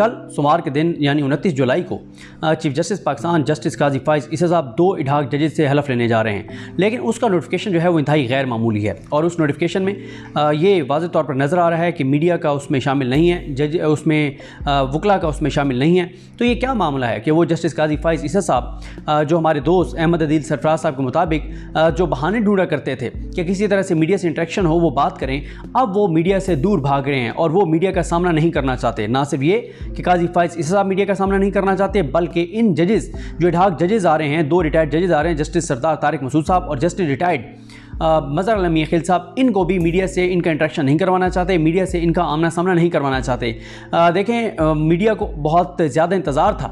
कल सोमवार के दिन यानी 29 जुलाई को chief justice Pakistan justice Qazi Faez Isa साहब 2 इडहाक जजेस से हलफ लेने जा रहे हैं, लेकिन उसका नोटिफिकेशन जो है वो इंतहाई गैर मामूली है। और उस नोटिफिकेशन में ये वाज़े तौर पर नज़र आ रहा है कि मीडिया का उसमें शामिल नहीं है, जज उसमें वकला का उसमें शामिल नहीं है। तो ये क्या मामला है कि वो जस्टिस काजी फाइज इसा साहब जो हमारे दोस्त अहमद अदील सरफराज साहब के मुताबिक जो बहाने ढूंढा करते थे कि किसी तरह से मीडिया से इंटरेक्शन हो, वो बात करें, अब वो मीडिया से दूर भाग रहे हैं और वो मीडिया का सामना नहीं करना चाहते। ना सिर्फ ये कि काजी फाइज इसा साहब मीडिया का सामना नहीं करना चाहते, बल्कि इन जजेस जो इडहाक जजेस आ रहे हैं, 2 रिटायर्ड जजेस आ रहे हैं, जस्टिस सरदार तारिक मसूद साहब और जस्टिस रिटायर्ड मज़हर आलम मियांखेल साहब, इनको भी मीडिया से इनका इंटरेक्शन नहीं करवाना चाहते, मीडिया से इनका आमना सामना नहीं करवाना चाहते। देखें, मीडिया को बहुत ज़्यादा इंतज़ार था,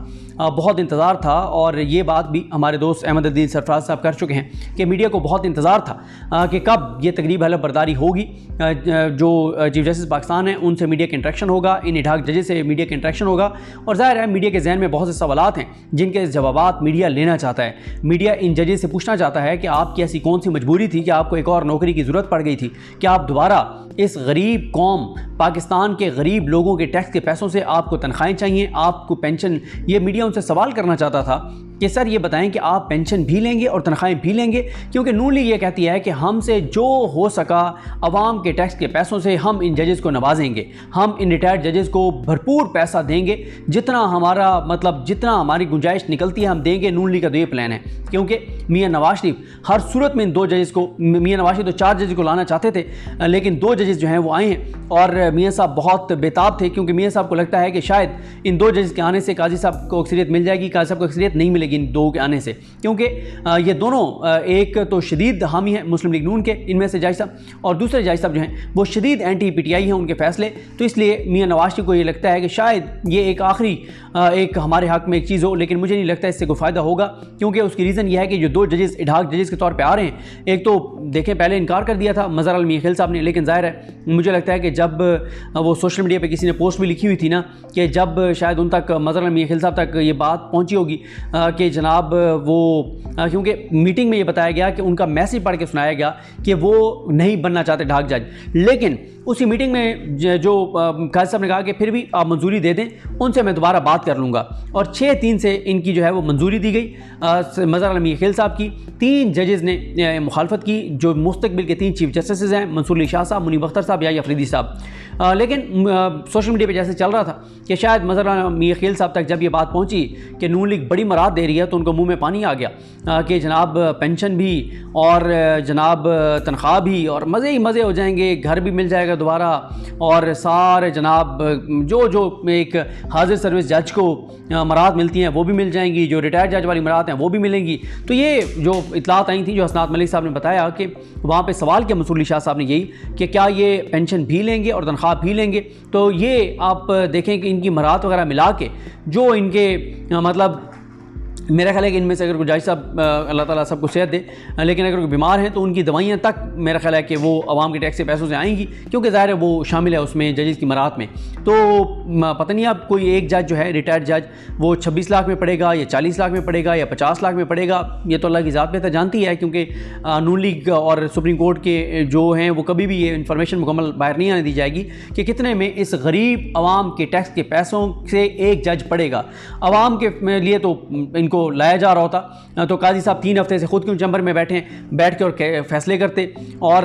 बहुत इंतज़ार था, और ये बात भी हमारे दोस्त अहमद अदील सरफराज साहब कर चुके हैं कि मीडिया को बहुत इंतज़ार था कि कब ये तकरीब हलफ बर्दारी होगी। जो चीफ जस्टिस पाकिस्तान हैं उनसे मीडिया का इंटरेक्शन होगा, इन इडहाक जजेस से मीडिया का इंटरेक्शन होगा, और ज़ाहिर है मीडिया के जहन में बहुत से सवालात हैं जिनके जवाब मीडिया लेना चाहता है। मीडिया इन जजेस से पूछना चाहता है कि आपकी ऐसी कौन सी मजबूरी थी कि आपको एक और नौकरी की ज़रूरत पड़ गई थी, कि आप दोबारा इस गरीब कौम पाकिस्तान के गरीब लोगों के टैक्स के पैसों से आपको तनख्वाहें चाहिए, आपको पेंशन। ये मीडिया उनसे सवाल करना चाहता था कि सर ये बताएं कि आप पेंशन भी लेंगे और तनख्वाहें भी लेंगे, क्योंकि नून लीग ये कहती है कि हमसे जो हो सका आवाम के टैक्स के पैसों से हम इन जजेस को नवाजेंगे, हम इन रिटायर्ड जजेस को भरपूर पैसा देंगे, जितना हमारा मतलब जितना हमारी गुंजाइश निकलती है हम देंगे। नून लीग का तो ये प्लान है, क्योंकि मियां नवाज शरीफ हर सूरत में इन 2 जजेस को, मियां नवाज शरीफ तो 4 जजेस को लाना चाहते थे, लेकिन 2 जजेस जो हैं वो आए हैं और मियां साहब बहुत बेताब थे, क्योंकि मियां साहब को लगता है कि शायद इन 2 जजेस के आने से काजी साहब को अक्सरियत मिल जाएगी। काजी साहब को अक्सरियत नहीं मिलेगी इन 2 के आने से, क्योंकि ये दोनों एक तो शदीद हामी है मुस्लिम लीग नून के, इनमें से जायज साहब, और दूसरे जायज साहब जो हैं वो शदीद एंटी पीटीआई हैं उनके फैसले। तो इसलिए मियां नवाज शरीफ को ये लगता है कि शायद ये एक आखिरी एक हमारे हक में एक चीज़ हो, लेकिन मुझे नहीं लगता इससे कोई फ़ायदा होगा, क्योंकि उसकी रीज़न यह है कि जो 2 जजेस इडहाक जजेस के तौर पर आ रहे हैं, एक तो देखें पहले इनकार कर दिया था मज़हर आलम मियांखेल साहब ने, लेकिन ज़ाहिर है मुझे लगता है कि जब वो सोशल मीडिया पर किसी ने पोस्ट भी लिखी हुई थी ना कि जब शायद उन तक मज़हर आलम मियांखेल साहब तक ये बात पहुँची होगी कि जनाब वो, क्योंकि मीटिंग में ये बताया गया कि उनका मैसेज पढ़ के सुनाया गया कि वो नहीं बनना चाहते ढाक जज, लेकिन उसी मीटिंग में जो काजी साहब ने कहा कि फिर भी आप मंजूरी दे दें, उनसे मैं दोबारा बात कर लूँगा, और 6-3 से इनकी जो है वो मंजूरी दी गई मज़हर आलम मियांखेल साहब की। 3 जजेस ने मुखालफत की जो मुस्तकबिल के 3 चीफ जस्टिस हैं, मंसूर अली शाह साहब, मुनीब अख्तर साहब, याह्या अफरीदी साहब। लेकिन सोशल मीडिया पर जैसे चल रहा था कि शायद मज़हर आलम मियांखेल साहब तक जब ये बात पहुँची कि नून लीग बड़ी मराद दे रही है, तो उनको मुँह में पानी आ गया कि जनाब पेंशन भी और जनाब तनख्वाह भी और मज़े ही मज़े हो जाएंगे, घर भी मिल जाएगा दोबारा, और सारे जनाब जो जो एक हाजिर सर्विस जज को मराद मिलती हैं वो भी मिल जाएंगी, जो रिटायर्ड जज वाली मराद हैं वो भी मिलेंगी। तो ये जो इतलात आई थी, जो हसनात मलिक साहब ने बताया कि वहाँ पे सवाल किया मंसूर अली शाह साहब ने यही कि क्या ये पेंशन भी लेंगे और तनख्वाह भी लेंगे, तो ये आप देखें कि इनकी मराद वगैरह मिला के जो इनके मतलब मेरा ख्याल है कि इनमें से अगर कोई जायज साहब अल्लाह ताला सबको सेहत दे, लेकिन अगर कोई बीमार हैं तो उनकी दवाइयाँ तक मेरा ख्याल है कि वो आवाम के टैक्स के पैसों से आएंगी, क्योंकि ज़ाहिर है वो शामिल है उसमें जजेस की मरात में। तो पता नहीं आप कोई एक जज जो है रिटायर्ड जज वो 26 लाख में पड़ेगा या 40 लाख में पड़ेगा या 50 लाख में पड़ेगा, ये तो अल्लाह की ज़ात बेहतर जानती है, क्योंकि नून लीग और सुप्रीम कोर्ट के जो हैं वो कभी भी ये इन्फॉर्मेशन मुकम्मल बाहर नहीं आने दी जाएगी कि कितने में इस गरीब आवाम के टैक्स के पैसों से एक जज पड़ेगा। आवाम के लिए तो इनको लाया जा रहा होता, तो काजी साहब 3 हफ्ते से खुद क्यों चैम्बर में बैठ के और फैसले करते, और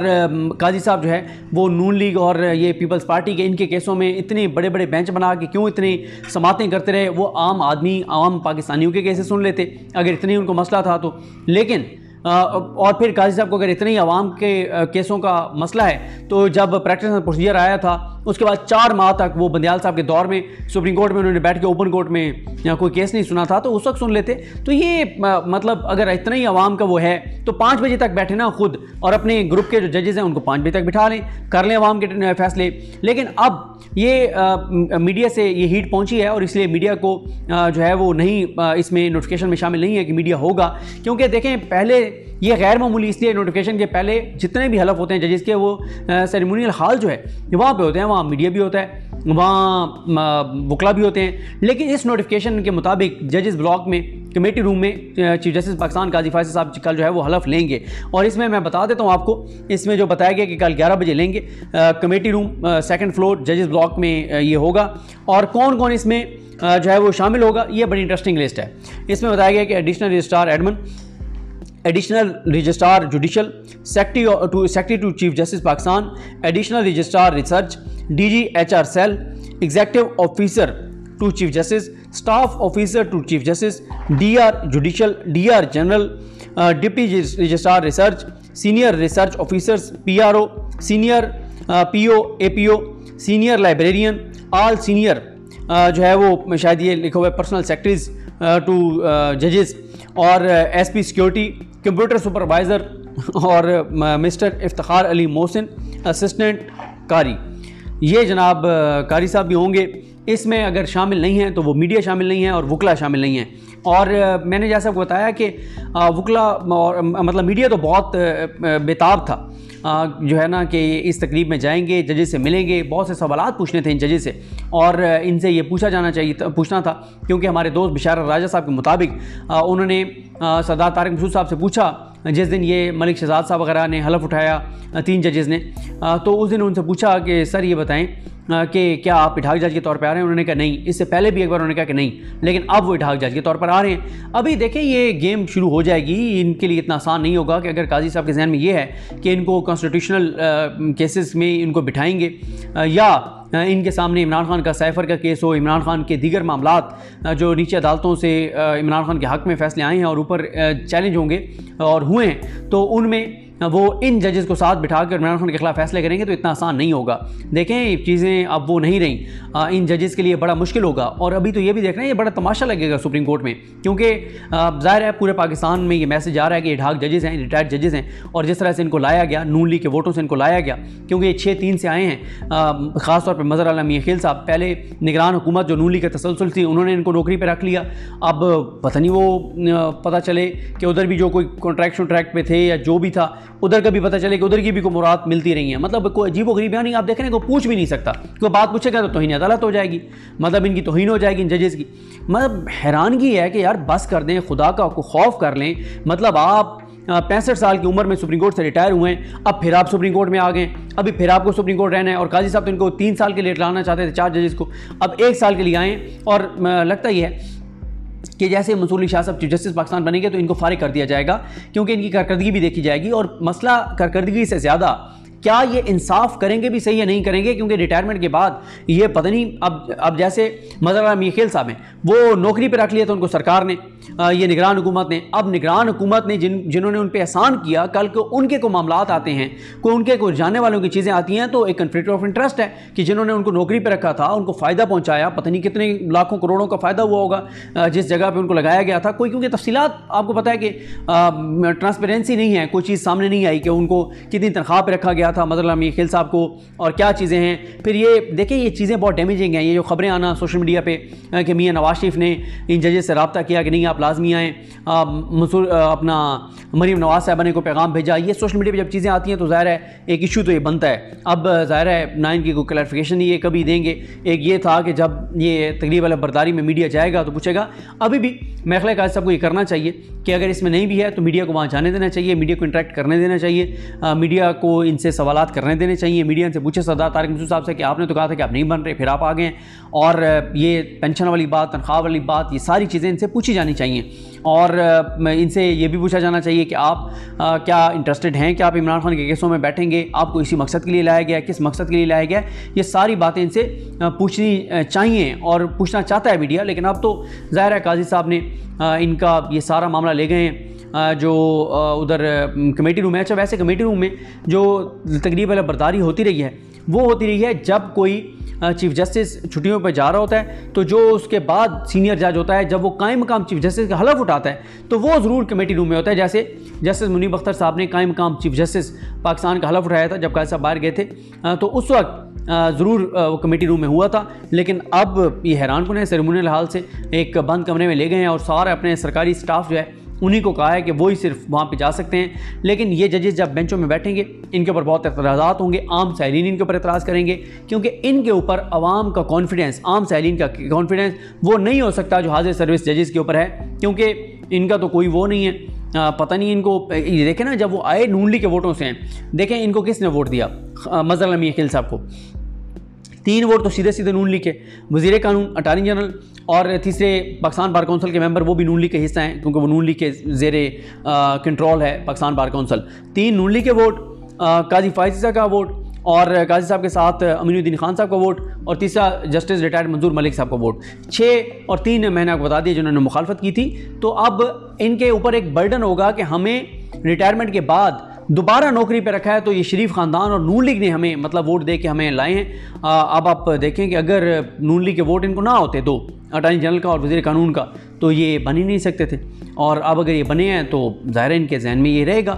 काजी साहब जो है वो नून लीग और ये पीपल्स पार्टी के इनके केसों में इतने बड़े बड़े बेंच बना के क्यों इतनी समातें करते रहे। वो आम आदमी आम पाकिस्तानियों के केसेस सुन लेते अगर इतने उनको मसला था तो, लेकिन और फिर काजी साहब को अगर इतने ही आवाम के केसों का मसला है तो जब प्रैक्टिस एंड प्रोसीजर आया था उसके बाद 4 माह तक वो बंदयाल साहब के दौर में सुप्रीम कोर्ट में उन्होंने बैठ के ओपन कोर्ट में कोई केस नहीं सुना था, तो उस वक्त सुन लेते। तो ये मतलब अगर इतना ही आवाम का वो है तो 5 बजे तक बैठे ना खुद, और अपने ग्रुप के जो जजेस हैं उनको 5 बजे तक बिठा लें, कर लें आवाम के फैसले। लेकिन अब ये मीडिया से ये हीट पहुंची है और इसलिए मीडिया को जो है वो नहीं, इसमें नोटिफिकेशन में शामिल नहीं है कि मीडिया होगा, क्योंकि देखें पहले ये गैर मामूली इसलिए नोटिफिकेशन के पहले जितने भी हलफ होते हैं जजेस के वो सेरेमोनियल हॉल जो है वहाँ पे होते हैं, वहाँ मीडिया भी होता है, वहाँ वकला भी होते हैं, लेकिन इस नोटिफिकेशन के मुताबिक जजेस ब्लॉक में कमेटी रूम में चीफ जस्टिस पाकिस्तान काजी फैज़ ईसा साहब कल जो है वो हलफ लेंगे। और इसमें मैं बता देता हूँ आपको, इसमें जो बताया गया कि कल 11 बजे लेंगे, कमेटी रूम सेकंड फ्लोर जजेस ब्लॉक में ये होगा। और कौन कौन इसमें जो है वो शामिल होगा, ये बड़ी इंटरेस्टिंग लिस्ट है। इसमें बताया गया कि additional registrar admin, additional registrar judicial, secretary to chief justice Pakistan, additional registrar research, DG HR cell, executive officer to chief justice, staff officer to chief justice, DR judicial, DR general, deputy registrar research, senior research officers, PRO, senior PO, APO, senior librarian, all senior जो है वो शायद ये लिखा हुआ है, personal secretaries to जजेस, और एसपी सिक्योरिटी, कंप्यूटर सुपरवाइज़र और मिस्टर इफ्तिखार अली मोहसिन असिस्टेंट कारी। ये जनाब कारी साहब भी होंगे। इसमें अगर शामिल नहीं हैं तो वो मीडिया शामिल नहीं है और वकला शामिल नहीं हैं। और मैंने जैसा आपको बताया कि वकला और मतलब मीडिया तो बहुत बेताब था जो है ना, कि इस तकरीब में जाएंगे, जजेस से मिलेंगे, बहुत से सवालात पूछने थे इन जजेस से और इनसे ये पूछना था क्योंकि हमारे दोस्त बिशार राजा साहब के मुताबिक उन्होंने सरदार तारिक मसूद साहब से पूछा जिस दिन ये मलिक शहजाद साहब वगैरह ने हलफ उठाया, 3 जजेस ने, तो उस दिन उनसे पूछा कि सर ये बताएं कि क्या आप इठाक जज के तौर पर आ रहे हैं। उन्होंने कहा नहीं, इससे पहले भी एक बार उन्होंने कहा कि नहीं, लेकिन अब वो इठाक जज के तौर पर आ रहे हैं। अभी देखें ये गेम शुरू हो जाएगी, इनके लिए इतना आसान नहीं होगा कि अगर काजी साहब के जहन में ये है कि इनको कॉन्स्टिट्यूशनल केसेस में इनको बिठाएंगे या इनके सामने इमरान खान का सैफर का केस हो, इमरान खान के दीगर मामलात जो नीचे अदालतों से इमरान खान के हक़ में फ़ैसले आए हैं और ऊपर चैलेंज होंगे और हुए हैं, तो उनमें वो इन जजेस को साथ बिठा कर इमरान खान के खिलाफ फैसले करेंगे, तो इतना आसान नहीं होगा। देखें चीज़ें अब वो नहीं रहीं, इन जजेस के लिए बड़ा मुश्किल होगा। और अभी तो ये भी देख रहे हैं, ये बड़ा तमाशा लगेगा सुप्रीम कोर्ट में, क्योंकि जाहिर है पूरे पाकिस्तान में ये मैसेज आ रहा है कि ये ढाक जजेस हैं, रिटायर्ड जजेस हैं, और जिस तरह से इनको लाया गया, नून लीग के वोटों से इनको लाया गया, क्योंकि ये 6-3 से आए हैं, ख़ासतौर पर मज़हर आलम मियांखेल साहब, पहले निगरान हुकूमत जो नून लीग का तसलसल थी, उन्होंने इनको नौकरी पर रख लिया। अब पता नहीं वो पता चले कि उधर भी जो कोई कॉन्ट्रैक्ट शॉन्ट्रैक्ट पर थे या जो भी था, उधर का भी पता चले कि उधर की भी कोई मुराद मिलती रही है। मतलब कोई अजीब वरीब यानी आप देखने को पूछ भी नहीं सकता, कोई बात पूछेगा तो तौहीन अदालत हो जाएगी, मतलब इनकी तौहीन हो जाएगी इन जजेस की। मतलब हैरानगी है कि यार बस कर दें, खुदा का खौफ कर लें। मतलब आप 65 साल की उम्र में सुप्रीम कोर्ट से रिटायर हुए हैं, अब फिर आप सुप्रीम कोर्ट में आ गए, अभी फिर आपको सुप्रीम कोर्ट रहना है। और काजी साहब तो इनको 3 साल के लिए लाना चाहते थे, 4 जजेस को, अब 1 साल के लिए आए। और लगता ही है कि जैसे मंसूर अली शाह साहब चीफ जस्टिस पाकिस्तान बनेंगे तो इनको फारिग कर दिया जाएगा, क्योंकि इनकी कारकर्दगी भी देखी जाएगी। और मसला कारकर्दगी से ज़्यादा क्या ये इंसाफ करेंगे भी सही या नहीं करेंगे, क्योंकि रिटायरमेंट के बाद ये पता नहीं। अब जैसे मज़हर आलम मियांखेल साहब हैं, वो नौकरी पर रख लिया था उनको सरकार ने, ये निगरान हुकूमत ने। अब निगरान हुकूमत ने जिन्होंने उन पर एहसान किया, कल को उनके को मामलात आते हैं, कोई उनके को जाने वालों की चीज़ें आती हैं, तो एक कन्फ्लिक्ट ऑफ इंटरेस्ट है कि जिन्होंने उनको नौकरी पर रखा था, उनको फ़ायदा पहुँचाया, पता नहीं कितने लाखों करोड़ों का फ़ायदा हुआ होगा जिस जगह पर उनको लगाया गया था कोई, क्योंकि तफसीलात आपको पता है कि ट्रांसपेरेंसी नहीं है, कोई चीज़ सामने नहीं आई कि उनको कितनी तनख्वाह पर रखा गया था मज़हर आलम मियांखेल साहब को और क्या चीज़ें हैं। फिर ये देखिए ये चीज़ें बहुत डैमेजिंग हैं, ये जो खबरें आना सोशल मीडिया पे कि मियां नवाज शरीफ ने इन जजेस से रब्ता किया कि नहीं आप लाजमी आएँ, मंसूर अपना मरीम नवाज साहबा ने को पैगाम भेजा, ये सोशल मीडिया पे जब चीज़ें आती हैं तो ज़ाहिर है एक इशू तो ये बनता है। अब ज़ाहिर है ना इनकी कोई क्लैरिफिकेशन ये कभी देंगे। एक ये था कि जब ये तकरीब अल बरदारी में मीडिया जाएगा तो पूछेगा, अभी भी महफिल काज़ी साहब को ये करना चाहिए कि अगर इसमें नहीं भी है तो मीडिया को वहाँ जाने देना चाहिए, मीडिया को इंटरेक्ट करने देना चाहिए, मीडिया को इनसे सवालात करने देने चाहिए। मीडिया इनसे पूछे सरदार तारिक मसूद साहब से कि आपने तो कहा था कि आप नहीं बन रहे, फिर आप आ गए, और ये पेंशन वाली बात, तनख्वाह वाली बात, ये सारी चीज़ें इनसे पूछी जानी चाहिए। और इनसे ये भी पूछा जाना चाहिए कि आप क्या इंटरेस्टेड हैं कि आप इमरान खान के केसों में बैठेंगे, आपको इसी मकसद के लिए लाया गया, किस मकसद के लिए लाया गया, ये सारी बातें इनसे पूछनी चाहिए और पूछना चाहता है मीडिया। लेकिन अब तो ज़ाहिर है काजी साहब ने इनका ये सारा मामला ले गए हैं जो उधर कमेटी रूम है। अच्छा वैसे कमेटी रूम में जो तकरीब अल बरदारी होती रही है, वो होती रही है जब कोई चीफ़ जस्टिस छुट्टियों पर जा रहा होता है, तो जो उसके बाद सीनियर जज होता है, जब वो कायम मकाम चीफ जस्टिस का हलफ उठाता है तो वो ज़रूर कमेटी रूम में होता है। जैसे जस्टिस मुनीब अख्तर साहब ने कायम मकाम चीफ जस्टिस पाकिस्तान का हलफ उठाया था जब काजी साहब बाहर गए थे, तो उस वक्त ज़रूर वो कमेटी रूम में हुआ था। लेकिन अब ये हैरान करने सेरेमोनियल हाल से एक बंद कमरे में ले गए हैं और सारे अपने सरकारी स्टाफ जो है उन्हीं को कहा है कि वही सिर्फ वहाँ पर जा सकते हैं। लेकिन ये जजेस जब बेंचों में बैठेंगे इनके ऊपर बहुत एतराज़ात होंगे, आम साहिलीन इनके ऊपर एतराज़ करेंगे क्योंकि इनके ऊपर आवाम का कॉन्फिडेंस, आम साहिलीन का कॉन्फिडेंस वो नहीं हो सकता जो हाजिर सर्विस जजेस के ऊपर है, क्योंकि इनका तो कोई वो नहीं है। पता नहीं इनको, ये देखें ना जब वो आए नून लीग के वोटों से हैं, देखें इनको किसने वोट दिया, मज़हर अल्लाम मियांखेल साहब को 3 वोट तो सीधे सीधे नून लीग के, वज़ीर कानून अटार्नी जनरल और तीसरे पाकिस्तान बार कौंसिल के मेंबर वो भी नून लीग के हिस्सा हैं क्योंकि वो नून लीग के ज़ेरे कंट्रोल है Pakistan bar council. 3 Noon league के वोट, काजी फ़ाइज़ ईसा का वोट और काजी साहब के साथ अमीनुद्दीन खान साहब का वोट और तीसरा जस्टिस रिटायर्ड मंजूर मलिक साहब का वोट, 6 और 3 मैंने आपको बता दिया जिन्होंने मुखालफत की थी। तो अब इनके ऊपर एक बर्डन होगा कि हमें रिटायरमेंट के बाद दोबारा नौकरी पे रखा है, तो ये शरीफ ख़ानदान और नून लीग ने हमें मतलब वोट दे के हमें लाए हैं। अब आप देखें कि अगर नून लीग के वोट इनको ना होते तो अटॉर्नी जनरल का और वज़ीर कानून का, तो ये बन ही नहीं सकते थे। और अब अगर ये बने हैं तो ज़ाहिर है इनके जहन में ये रहेगा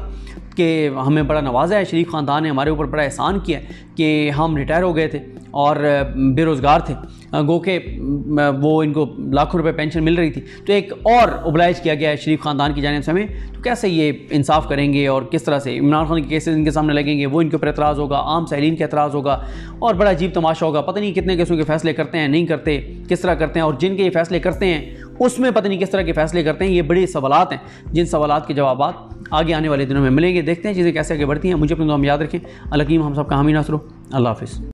कि हमें बड़ा नवाज़ा है, शरीफ ख़ानदान ने हमारे ऊपर बड़ा एहसान किया है कि हम रिटायर हो गए थे और बेरोज़गार थे, गो के वो इनको लाखों रुपए पेंशन मिल रही थी, तो एक और ओबलाइज किया गया है शरीफ ख़ानदान की जानिब से हमें। तो कैसे ये इंसाफ करेंगे और किस तरह से इमरान खान के केसेस इनके सामने लगेंगे, वो इनके ऊपर एतराज़ होगा, आम सहलीन का एतराज़ होगा और बड़ा अजीब तमाशा होगा। पता नहीं कितने किस्म के फैसले करते हैं, नहीं करते, किस तरह करते हैं, और जिनके ये फैसले करते हैं उसमें पता नहीं किस तरह के फैसले करते हैं। ये बड़े सवालात हैं जिन सवालात के जवाब आगे आने वाले दिनों में मिलेंगे। देखते हैं चीज़ें कैसे आगे बढ़ती हैं। मुझे अपने दुआ में याद रखें। अल हकीम हम सब का हामी नासर हो। अल्लाह हाफ़िज़।